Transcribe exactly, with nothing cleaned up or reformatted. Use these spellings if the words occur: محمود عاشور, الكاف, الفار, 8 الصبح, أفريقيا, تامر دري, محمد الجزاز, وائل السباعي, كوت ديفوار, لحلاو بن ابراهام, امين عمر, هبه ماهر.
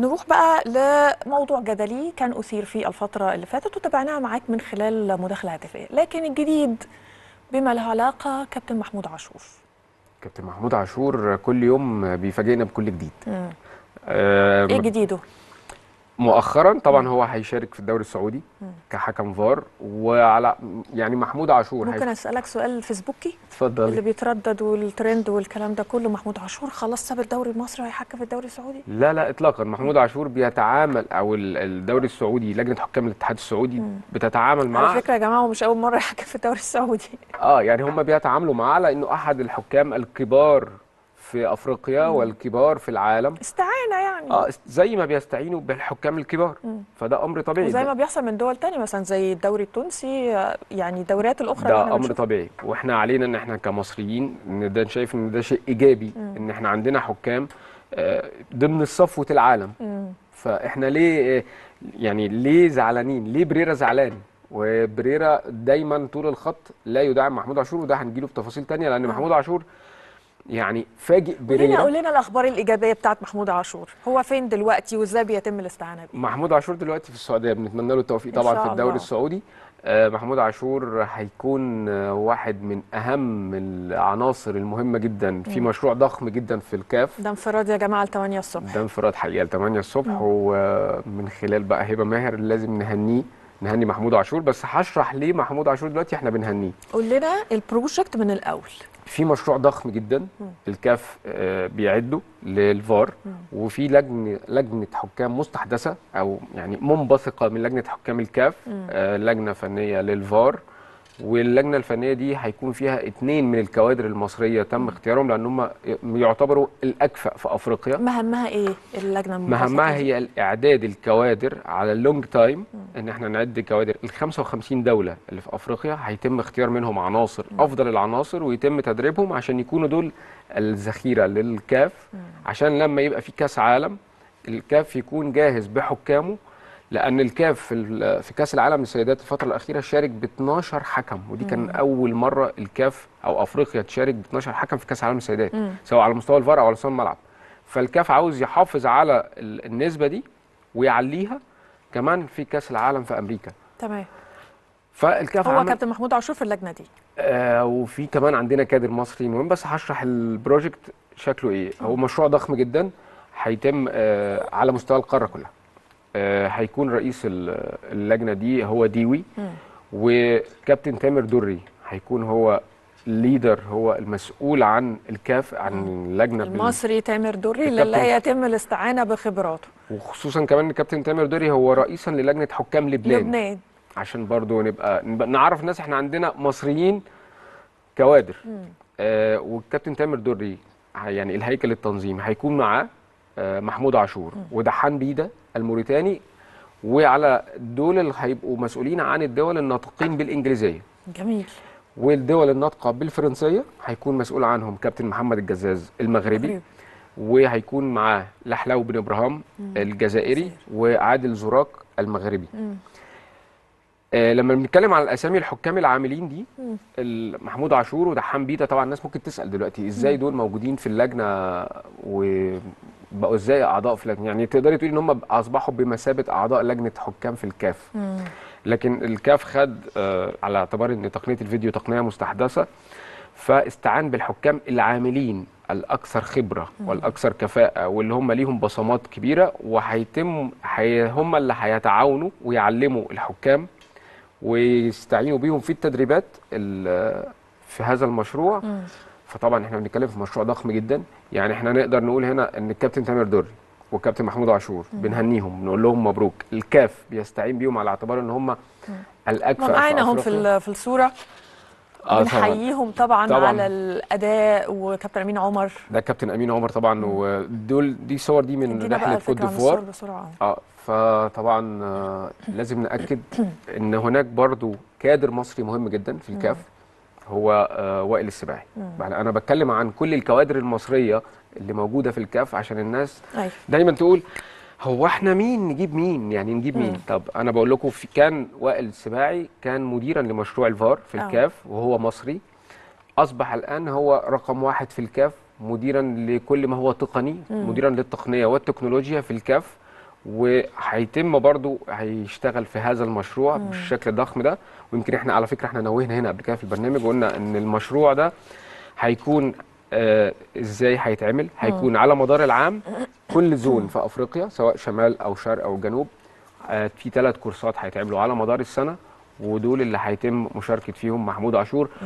نروح بقى لموضوع جدلي كان أثير في الفترة اللي فاتت وتابعناها معاك من خلال مداخلة هاتفية، لكن الجديد بما له علاقة كابتن محمود عاشور. كابتن محمود عاشور كل يوم بيفاجئنا بكل جديد. امم آه ايه جديده؟ مؤخرا طبعا مم. هو هيشارك في الدوري السعودي مم. كحكم فار، وعلى يعني محمود عاشور ممكن هيف... اسالك سؤال فيسبوكي؟ اتفضلي. اللي بيتردد والترند والكلام ده كله، محمود عاشور خلاص ساب الدوري المصري وهيحكم في الدوري السعودي؟ لا لا اطلاقا. محمود عاشور بيتعامل، او الدوري السعودي لجنه حكام الاتحاد السعودي مم. بتتعامل معاه على فكره يا جماعه، ومش اول مره يحكم في الدوري السعودي. اه يعني هم بيتعاملوا معاه على انه احد الحكام الكبار في افريقيا مم. والكبار في العالم، استعانه يعني اه زي ما بيستعينوا بالحكام الكبار مم. فده امر طبيعي، وزي ما بيحصل من دول تانية مثلا زي الدوري التونسي، يعني الدوريات الاخرى ده امر طبيعي. واحنا علينا ان احنا كمصريين ان ده شايف ان ده شيء ايجابي مم. ان احنا عندنا حكام ضمن صفوه العالم مم. فاحنا ليه يعني ليه زعلانين؟ ليه بريرة زعلان؟ وبريرة دايما طول الخط لا يدعم محمود عاشور، وده هنجيله بتفاصيل تانية لان مم. محمود عاشور يعني فاجئ بريرة. قول لنا الاخبار الايجابيه بتاعت محمود عاشور، هو فين دلوقتي وازاي بيتم الاستعانه بيه؟ محمود عاشور دلوقتي في السعوديه، بنتمنى له التوفيق طبعا في الدوري السعودي. آه محمود عاشور هيكون آه واحد من اهم العناصر المهمه جدا في م. مشروع ضخم جدا في الكاف. ده انفراد يا جماعه ل تمانية الصبح، ده انفراد حقيقه ل تمانية الصبح، ومن خلال بقى هبه ماهر لازم نهنيه، نهني محمود عاشور. بس هشرح ليه محمود عاشور دلوقتي احنا بنهنيه. قول لنا البروجكت من الاول. في مشروع ضخم جدا الكاف بيعده للفار، وفي لجنه لجنه حكام مستحدثه او يعني منبثقه من لجنه حكام الكاف، لجنه فنيه للفار، واللجنه الفنيه دي هيكون فيها اثنين من الكوادر المصريه تم اختيارهم لان هم يعتبروا الاكفأ في افريقيا. مهمها ايه اللجنه المنبثقه؟ مهمها هي الاعداد الكوادر على اللونج تايم، ان احنا نعد كوادر ال خمسة وخمسين دوله اللي في افريقيا هيتم اختيار منهم عناصر م. افضل العناصر ويتم تدريبهم عشان يكونوا دول الذخيره للكاف، م. عشان لما يبقى في كاس عالم الكاف يكون جاهز بحكامه. لأن الكاف في في كأس العالم للسيدات الفترة الأخيرة شارك ب اتناشر حكم، ودي كان مم. أول مرة الكاف أو أفريقيا تشارك ب اتناشر حكم في كأس العالم للسيدات، سواء على مستوى الفار أو على مستوى الملعب. فالكاف عاوز يحافظ على النسبة دي ويعليها كمان في كأس العالم في أمريكا. تمام. فالكاف هو كابتن محمود عاشور في اللجنة دي. آه وفي كمان عندنا كادر مصري مهم، بس هشرح البروجكت شكله إيه. هو مشروع ضخم جدا هيتم آه على مستوى القارة كلها. هيكون رئيس اللجنه دي هو ديوي، مم. وكابتن تامر دري هيكون هو الليدر، هو المسؤول عن الكاف عن اللجنه المصري. تامر دري لا يتم الاستعانه بخبراته، وخصوصا كمان كابتن تامر دري هو رئيسا للجنه حكام لبنان لبنان عشان برضو نبقى نعرف الناس احنا عندنا مصريين كوادر. آه والكابتن تامر دري يعني الهيكل التنظيمي هيكون معاه محمود عاشور ودحان بيدا الموريتاني، وعلى دول اللي هيبقوا مسؤولين عن الدول الناطقين بالانجليزيه. جميل. والدول الناطقه بالفرنسيه هيكون مسؤول عنهم كابتن محمد الجزاز المغربي، غريب. وهيكون معاه لحلاو بن ابراهام مم. الجزائري، وعادل زراق المغربي. مم. آه لما بنتكلم على الاسامي الحكام العاملين دي، محمود عاشور ودحان بيدا، طبعا الناس ممكن تسال دلوقتي ازاي مم. دول موجودين في اللجنه و بقوا ازاي اعضاء في لجنه؟ يعني تقدري تقولي ان هم اصبحوا بمثابه اعضاء لجنه حكام في الكاف. مم. لكن الكاف خد آه على اعتبار ان تقنيه الفيديو تقنيه مستحدثه، فاستعان بالحكام العاملين الاكثر خبره مم. والاكثر كفاءه، واللي هم ليهم بصمات كبيره، وهيتم هم اللي هيتعاونوا ويعلموا الحكام ويستعينوا بيهم في التدريبات في هذا المشروع. مم. فطبعا احنا بنتكلم في مشروع ضخم جدا، يعني احنا نقدر نقول هنا ان الكابتن تامر دري والكابتن محمود عاشور بنهنيهم، بنقول لهم مبروك. الكاف بيستعين بيهم على اعتبار ان هم الاكفأ معانا هم في في الصوره. آه بنحييهم طبعا, طبعا على الاداء. وكابتن امين عمر، ده كابتن امين عمر طبعا، ودول دي صور دي من رحله كوت ديفوار. اه فطبعا آه لازم ناكد ان هناك برضو كادر مصري مهم جدا في الكاف، هو وائل السباعي. يعني انا بتكلم عن كل الكوادر المصريه اللي موجوده في الكاف عشان الناس أيوة. دايما تقول هو احنا مين نجيب مين، يعني نجيب مم. مين؟ طب انا بقول لكم في كان وائل السباعي كان مديرا لمشروع الفار في الكاف، أوه. وهو مصري، اصبح الان هو رقم واحد في الكاف، مديرا لكل ما هو تقني، مم. مديرا للتقنيه والتكنولوجيا في الكاف. وهيتم برضو هيشتغل في هذا المشروع مم. بالشكل الضخم ده. ويمكن احنا على فكره احنا نوهنا هنا قبل كده في البرنامج وقلنا ان المشروع ده هيكون آه ازاي هيتعمل، هيكون على مدار العام كل زون في افريقيا سواء شمال او شرق او جنوب آه في ثلاث كورسات هيتعملوا على مدار السنه، ودول اللي هيتم مشاركه فيهم محمود عاشور.